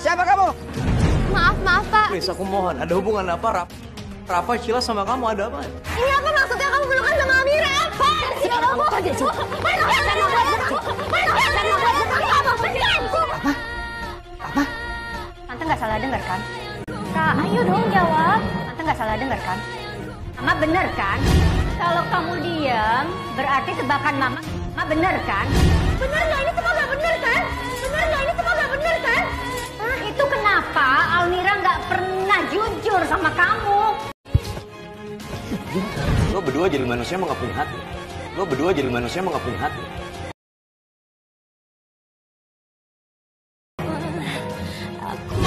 Siapa kamu? Maaf, Pak. Please, aku mohon. Ada hubungan apa, Rafa, Sheila sama kamu? Ada apa? Ini apa maksudnya kamu pelukan sama Amira? Apa? Siapa kamu? Apa? Apa? Tante nggak salah dengar, kan? Kak, ayo dong jawab. Tante nggak salah dengar, kan? Mama bener, kan? Kalau kamu diam, berarti tebakan Mama bener, kan? Bener nggak? Ini semua nggak bener, kan? Itu kenapa Almira nggak pernah jujur sama kamu? Lo berdua jadi manusia emang nggak punya hati. Aku